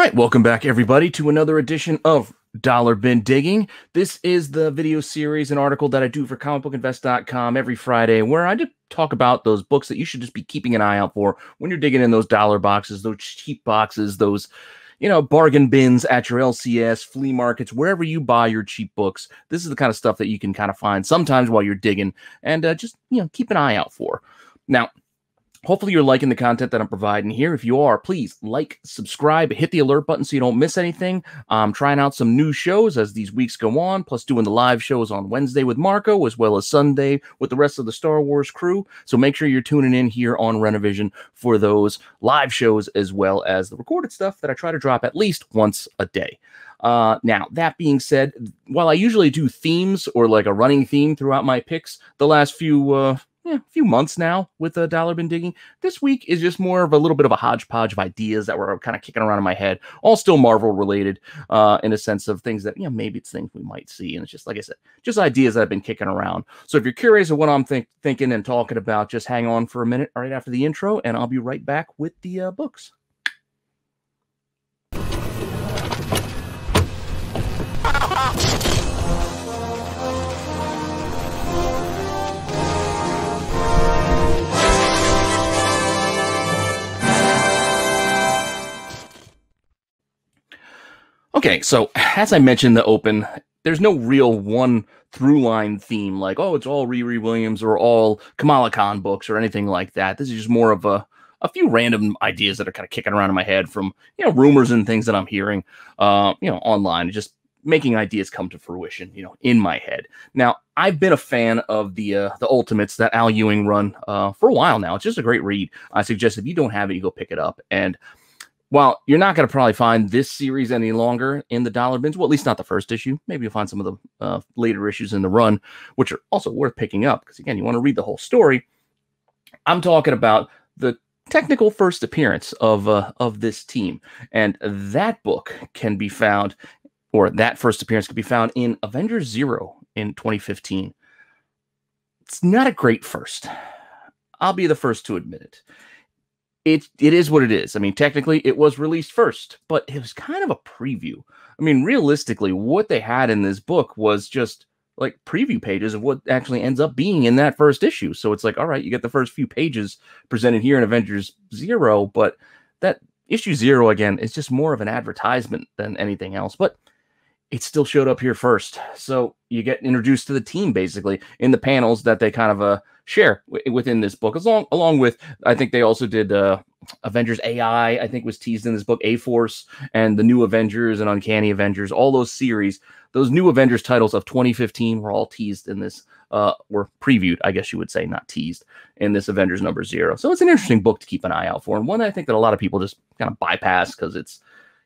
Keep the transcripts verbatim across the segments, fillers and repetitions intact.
right, welcome back, everybody, to another edition of Dollar Bin Digging. This is the video series and article that I do for comic book invest dot com every Friday, where I just talk about those books that you should just be keeping an eye out for when you're digging in those dollar boxes, those cheap boxes, those, you know, bargain bins at your L C S, flea markets, wherever you buy your cheap books. This is the kind of stuff that you can kind of find sometimes while you're digging, and uh, just, you know, keep an eye out for. Now, hopefully you're liking the content that I'm providing here. If you are, please like, subscribe, hit the alert button so you don't miss anything. I'm trying out some new shows as these weeks go on, plus doing the live shows on Wednesday with Marco, as well as Sunday with the rest of the Star Wars crew. So make sure you're tuning in here on Rennavision for those live shows, as well as the recorded stuff that I try to drop at least once a day. Uh, now, that being said, while I usually do themes or like a running theme throughout my picks, the last few... Uh, Yeah, a few months now with uh, Dollar Bin Digging, this week is just more of a little bit of a hodgepodge of ideas that were kind of kicking around in my head, all still Marvel related, uh, in a sense of things that, you know, maybe it's things we might see. And it's just, like I said, just ideas that I've been kicking around. So if you're curious of what I'm think thinking and talking about, just hang on for a minute right after the intro, and I'll be right back with the uh, books. Okay, so as I mentioned the open, there's no real one through line theme like, oh, it's all Riri Williams or all Kamala Khan books or anything like that. This is just more of a, a few random ideas that are kind of kicking around in my head from, you know, rumors and things that I'm hearing, uh, you know, online, just making ideas come to fruition, you know, in my head. Now, I've been a fan of the uh, the Ultimates that Al Ewing run uh, for a while now. It's just a great read. I suggest if you don't have it, you go pick it up. And while you're not going to probably find this series any longer in the dollar bins, well, at least not the first issue. Maybe you'll find some of the uh, later issues in the run, which are also worth picking up because, again, you want to read the whole story. I'm talking about the technical first appearance of uh, of this team, and that book can be found, or that first appearance can be found in Avengers Zero in twenty fifteen. It's not a great first. I'll be the first to admit it. It, it is what it is. I mean, technically, it was released first, but it was kind of a preview. I mean, realistically, what they had in this book was just like preview pages of what actually ends up being in that first issue. So it's like, all right, you get the first few pages presented here in Avengers Zero, but that issue zero, again, is just more of an advertisement than anything else. But it still showed up here first. So you get introduced to the team, basically, in the panels that they kind of uh, share w within this book. Along, along with, I think they also did uh, Avengers A I, I think was teased in this book, A-Force, and the New Avengers and Uncanny Avengers, all those series. Those New Avengers titles of twenty fifteen were all teased in this, uh, were previewed, I guess you would say, not teased, in this Avengers number zero. So it's an interesting book to keep an eye out for, and one I think that a lot of people just kind of bypass because it's,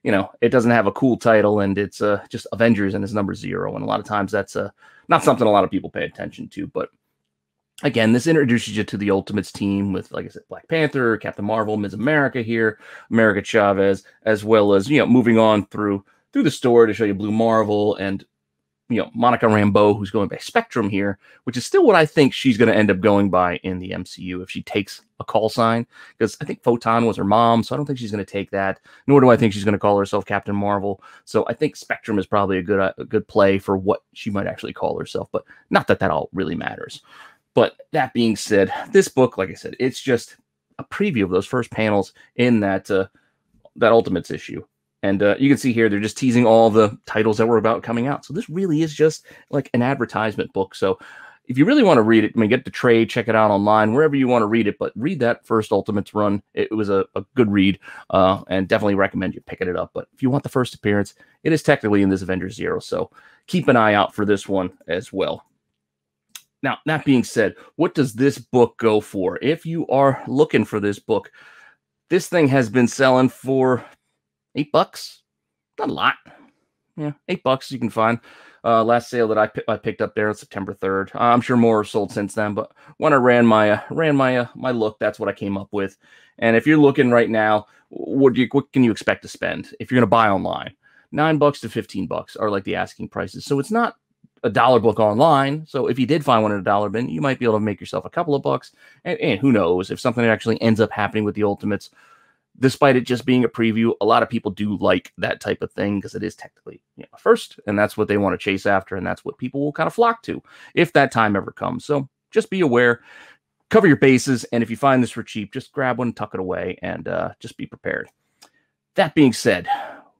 you know, it doesn't have a cool title, and it's uh, just Avengers, and it's number zero. And a lot of times that's uh, not something a lot of people pay attention to. But again, this introduces you to the Ultimates team with, like I said, Black Panther, Captain Marvel, Miz America here, America Chavez, as well as, you know, moving on through through the story to show you Blue Marvel and, you know, Monica Rambeau, who's going by Spectrum here, which is still what I think she's going to end up going by in the M C U if she takes a call sign, because I think Photon was her mom, so I don't think she's going to take that, nor do I think she's going to call herself Captain Marvel. So I think Spectrum is probably a good, a good play for what she might actually call herself, but not that that all really matters. But that being said, this book, like I said, it's just a preview of those first panels in that, uh, that Ultimates issue. And uh, you can see here, they're just teasing all the titles that were about coming out. So this really is just like an advertisement book. So if you really want to read it, I mean, get the trade, check it out online, wherever you want to read it. But read that first Ultimates run. It was a, a good read, uh, and definitely recommend you picking it up. But if you want the first appearance, it is technically in this Avengers Zero. So keep an eye out for this one as well. Now, that being said, what does this book go for? If you are looking for this book, this thing has been selling for Eight bucks, not a lot. Yeah, eight bucks you can find. Uh, last sale that I, I picked up there on September third. Uh, I'm sure more have sold since then, but when I ran my uh, ran my uh, my look, that's what I came up with. And if you're looking right now, what do you what can you expect to spend if you're going to buy online? Nine bucks to fifteen bucks are like the asking prices. So it's not a dollar book online. So if you did find one in a dollar bin, you might be able to make yourself a couple of bucks. And, and who knows if something actually ends up happening with the Ultimates. despite it just being a preview, a lot of people do like that type of thing because it is technically, you know, first, and that's what they want to chase after, and that's what people will kind of flock to if that time ever comes. So just be aware, cover your bases, and if you find this for cheap, just grab one, tuck it away, and uh, just be prepared. That being said,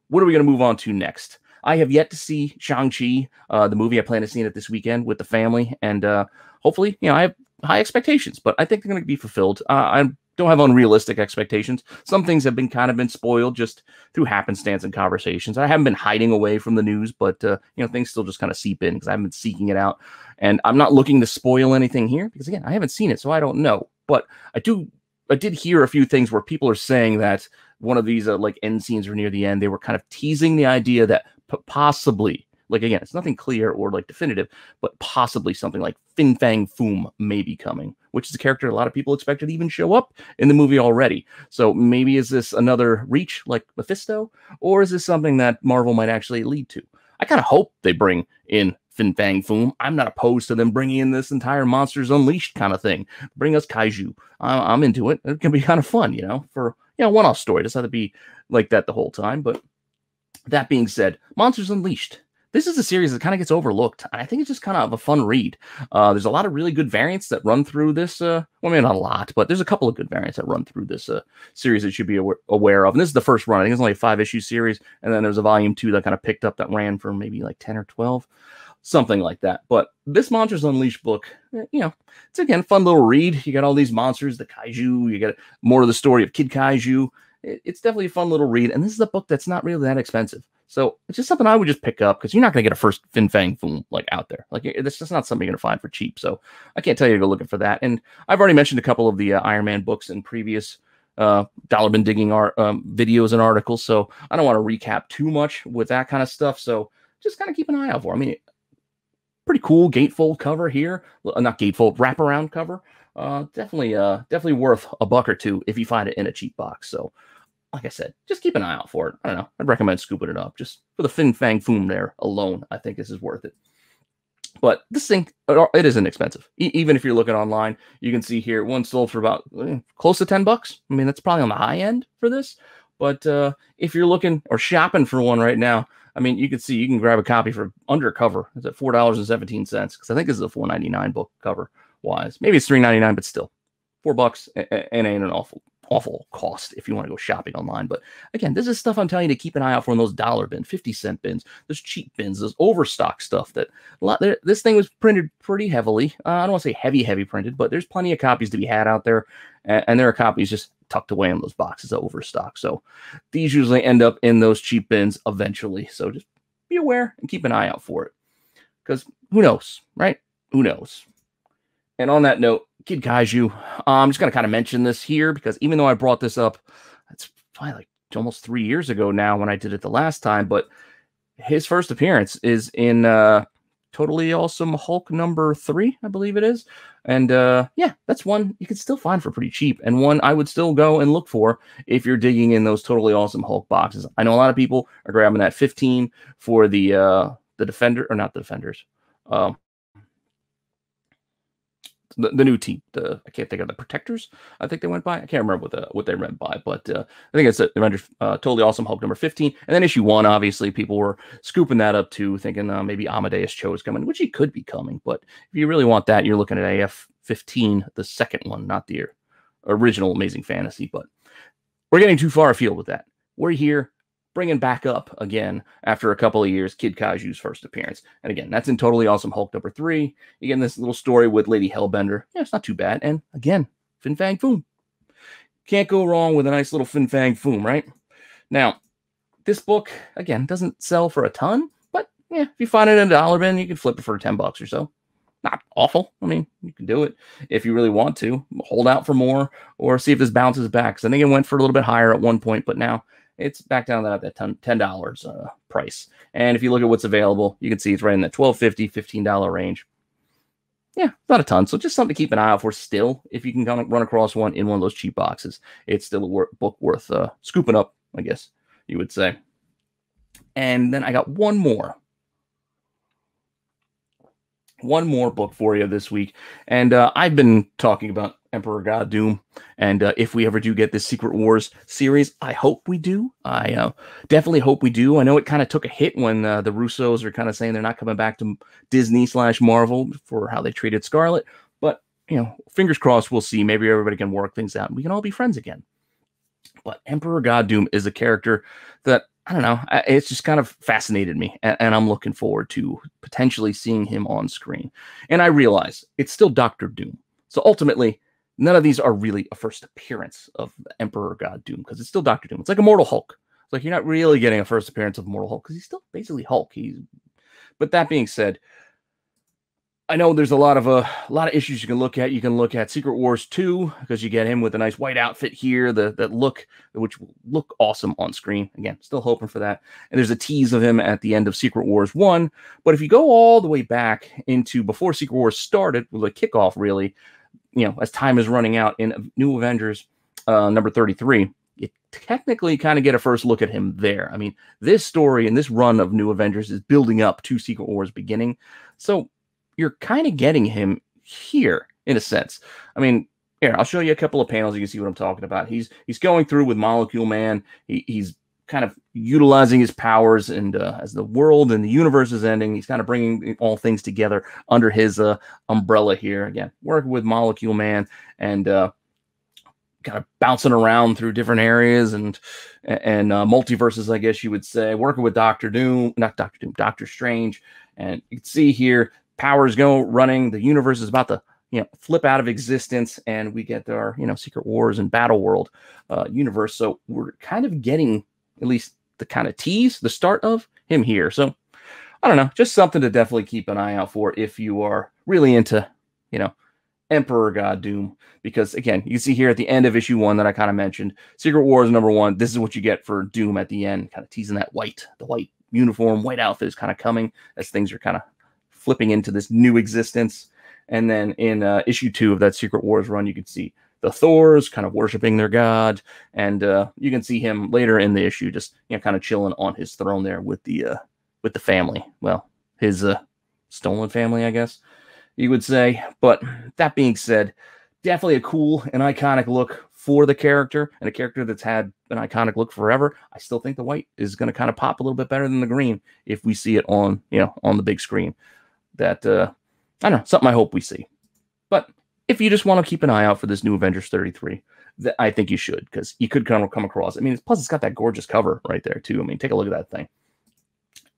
what are we going to move on to next? I have yet to see Shang-Chi, uh, the movie. I plan to see it this weekend with the family, and uh, hopefully, you know, I have high expectations, but I think they're going to be fulfilled. Uh, I don't have unrealistic expectations. Some things have been kind of been spoiled just through happenstance and conversations. I haven't been hiding away from the news, but uh, you know, things still just kind of seep in because I haven't been seeking it out, and I'm not looking to spoil anything here because, again, I haven't seen it, so I don't know. But I do, I did hear a few things where people are saying that one of these uh, like end scenes or near the end, they were kind of teasing the idea that possibly, like, again, it's nothing clear or like definitive, but possibly something like Fin Fang Foom may be coming, which is a character a lot of people expected to even show up in the movie already. So maybe is this another reach like Mephisto, or is this something that Marvel might actually lead to? I kind of hope they bring in Fin Fang Foom. I'm not opposed to them bringing in this entire Monsters Unleashed kind of thing. Bring us Kaiju. I I'm into it. It can be kind of fun, you know, for, you know, one-off story. It doesn't have to be like that the whole time, but that being said, Monsters Unleashed. This is a series that kind of gets overlooked, and I think it's just kind of a fun read. Uh, there's a lot of really good variants that run through this. Uh, well, I mean, not a lot, but there's a couple of good variants that run through this uh, series that you should be aware, aware of. And this is the first run. I think it's only a five-issue series, and then there's a volume two that kind of picked up that ran for maybe like ten or twelve, something like that. But this Monsters Unleashed book, you know, it's, again, a fun little read. You got all these monsters, the Kaiju. You got more of the story of Kid Kaiju. It's definitely a fun little read, and this is a book that's not really that expensive. So it's just something I would just pick up because you're not going to get a first Fin Fang Foom like out there. Like, it's just not something you're going to find for cheap. So I can't tell you to go looking for that. And I've already mentioned a couple of the uh, Iron Man books in previous uh, Dollar Bin Digging art, um, videos and articles. So I don't want to recap too much with that kind of stuff. So just kind of keep an eye out for. I mean, pretty cool gatefold cover here. Not gatefold, wraparound cover. Uh, definitely, uh, definitely worth a buck or two if you find it in a cheap box. So, like I said, just keep an eye out for it. I don't know. I'd recommend scooping it up just for the Fin Fang Foom there alone. I think this is worth it. But this thing, it isn't expensive. E even if you're looking online, you can see here one sold for about eh, close to ten bucks. I mean, that's probably on the high end for this. But uh, if you're looking or shopping for one right now, I mean, you can see you can grab a copy for undercover. It's at four dollars and seventeen cents because I think this is a four ninety-nine book cover wise. Maybe it's three ninety-nine, but still four bucks and ain't an awful. awful cost if you want to go shopping online. But again, this is stuff I'm telling you to keep an eye out for in those dollar bin, fifty cent bins, those cheap bins, those overstock stuff that a lot there. This thing was printed pretty heavily. Uh, I don't want to say heavy, heavy printed, but there's plenty of copies to be had out there. And, and there are copies just tucked away in those boxes of overstock. So these usually end up in those cheap bins eventually. So just be aware and keep an eye out for it because who knows, right? Who knows? And on that note, Kid Kaiju, uh, I'm just going to kind of mention this here because even though I brought this up, it's probably like almost three years ago now when I did it the last time, but his first appearance is in uh, Totally Awesome Hulk number three, I believe it is. And uh, yeah, that's one you can still find for pretty cheap and one I would still go and look for if you're digging in those Totally Awesome Hulk boxes. I know a lot of people are grabbing that fifteen for the, uh, the Defender, or not the Defenders, um, The, the new team, the I can't think of the Protectors. I think they went by. I can't remember what the, what they went by, but uh, I think it's a, uh, Totally Awesome Hulk number fifteen. And then issue one, obviously, people were scooping that up too, thinking uh, maybe Amadeus Cho is coming, which he could be coming. But if you really want that, you're looking at A F fifteen, the second one, not the original Amazing Fantasy. But we're getting too far afield with that. We're here bringing back up again after a couple of years, Kid Kaiju's first appearance. And again, that's in Totally Awesome Hulk number three. Again, this little story with Lady Hellbender. Yeah, it's not too bad. And again, Fin Fang Foom. Can't go wrong with a nice little Fin Fang Foom, right? Now, this book, again, doesn't sell for a ton, but yeah, if you find it in a dollar bin, you can flip it for ten bucks or so. Not awful. I mean, you can do it if you really want to. Hold out for more or see if this bounces back. Because I think it went for a little bit higher at one point, but now it's back down to that ten dollars uh, price. And if you look at what's available, you can see it's right in the twelve fifty, fifteen dollar range. Yeah, not a ton. So just something to keep an eye out for still. If you can kind of run across one in one of those cheap boxes, it's still a wor book worth uh, scooping up, I guess you would say. And then I got one more. One more book for you this week. And uh, I've been talking about Emperor God Doom. And uh, if we ever do get this Secret Wars series, I hope we do. I uh, definitely hope we do. I know it kind of took a hit when uh, the Russos are kind of saying they're not coming back to Disney slash Marvel for how they treated Scarlet. But, you know, fingers crossed, we'll see. Maybe everybody can work things out and we can all be friends again. But Emperor God Doom is a character that, I don't know, it's just kind of fascinated me, and, and I'm looking forward to potentially seeing him on screen. And I realize it's still Doctor Doom. So ultimately, none of these are really a first appearance of Emperor God Doom because it's still Doctor Doom. It's like a Mortal Hulk. It's like you're not really getting a first appearance of Mortal Hulk because he's still basically Hulk. He's... But that being said, I know there's a lot of uh, a lot of issues you can look at. You can look at Secret Wars two because you get him with a nice white outfit here, the that look, which will look awesome on screen. Again, still hoping for that. And there's a tease of him at the end of Secret Wars one. But if you go all the way back into before Secret Wars started, with a kickoff really, you know, as time is running out in New Avengers uh, number thirty-three, you technically kind of get a first look at him there. I mean, this story and this run of New Avengers is building up to Secret Wars beginning. So you're kind of getting him here in a sense. I mean, here, I'll show you a couple of panels. You can see what I'm talking about. He's he's going through with Molecule Man. He, he's kind of utilizing his powers, and uh, as the world and the universe is ending, he's kind of bringing all things together under his uh, umbrella here. Again, working with Molecule Man and uh, kind of bouncing around through different areas and and uh, multiverses, I guess you would say. Working with Doctor Doom, not Doctor Doom, Doctor Strange, and you can see here. Powers go running. The universe is about to, you know, flip out of existence, and we get our, you know, Secret Wars and Battle World uh, universe. So we're kind of getting at least the kind of tease, the start of him here. So I don't know, just something to definitely keep an eye out for if you are really into, you know, Emperor God Doom. Because again, you see here at the end of issue one that I kind of mentioned, Secret Wars number one. This is what you get for Doom at the end, kind of teasing that white, the white uniform, white outfit is kind of coming as things are kind of flipping into this new existence. And then in uh, issue two of that Secret Wars run, you can see the Thors kind of worshiping their god. And uh, you can see him later in the issue, just, you know, kind of chilling on his throne there with the, uh, with the family. Well, his uh, stolen family, I guess you would say. But that being said, definitely a cool and iconic look for the character, and a character that's had an iconic look forever. I still think the white is going to kind of pop a little bit better than the green if we see it on, you know, on the big screen. That, uh, I don't know, something I hope we see. But if you just want to keep an eye out for this New Avengers thirty-three, that I think you should, because you could kind of come across. I mean, plus it's got that gorgeous cover right there, too. I mean, take a look at that thing.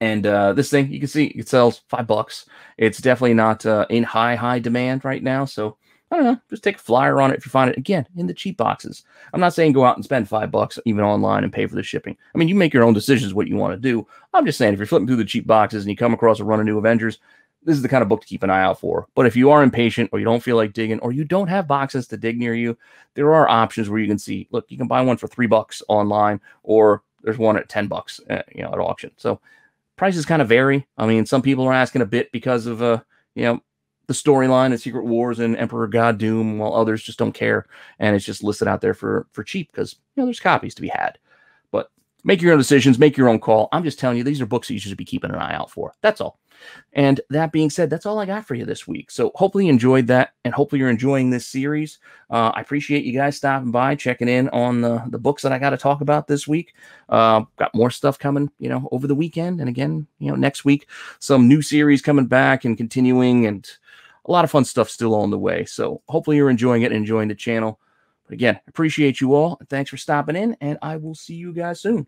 And uh, this thing, you can see, it sells five bucks. It's definitely not uh, in high, high demand right now. So, I don't know, just take a flyer on it if you find it, again, in the cheap boxes. I'm not saying go out and spend five bucks even online and pay for the shipping. I mean, you make your own decisions what you want to do. I'm just saying, if you're flipping through the cheap boxes and you come across a run of New Avengers, this is the kind of book to keep an eye out for. But if you are impatient, or you don't feel like digging, or you don't have boxes to dig near you, there are options where you can see, look, you can buy one for three bucks online, or there's one at ten bucks, you know, at auction. So prices kind of vary. I mean, some people are asking a bit because of, uh, you know, the storyline in Secret Wars and Emperor God Doom, while others just don't care. And it's just listed out there for, for cheap because, you know, there's copies to be had. But make your own decisions, make your own call. I'm just telling you, these are books that you should be keeping an eye out for. That's all. And that being said, that's all I got for you this week. So hopefully you enjoyed that, and hopefully you're enjoying this series. Uh, I appreciate you guys stopping by, checking in on the, the books that I got to talk about this week. Uh, got more stuff coming, you know, over the weekend. And again, you know, next week, some new series coming back and continuing, and a lot of fun stuff still on the way. So hopefully you're enjoying it and enjoying the channel. But again, appreciate you all. Thanks for stopping in, and I will see you guys soon.